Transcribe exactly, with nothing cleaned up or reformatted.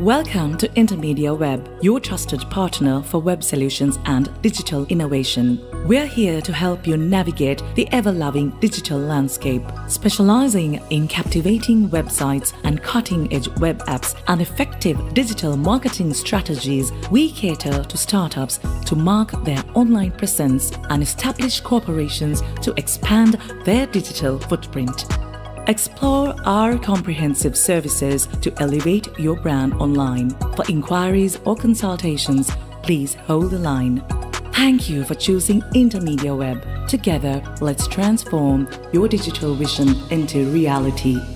Welcome to Intermedia Web, your trusted partner for web solutions and digital innovation. We're here to help you navigate the ever-loving digital landscape, specializing in captivating websites and cutting-edge web apps and effective digital marketing strategies. We cater to startups to mark their online presence and establish corporations to expand their digital footprint. Explore our comprehensive services to elevate your brand online. For inquiries or consultations, please hold the line. Thank you for choosing Intermedia Web. Together, let's transform your digital vision into reality.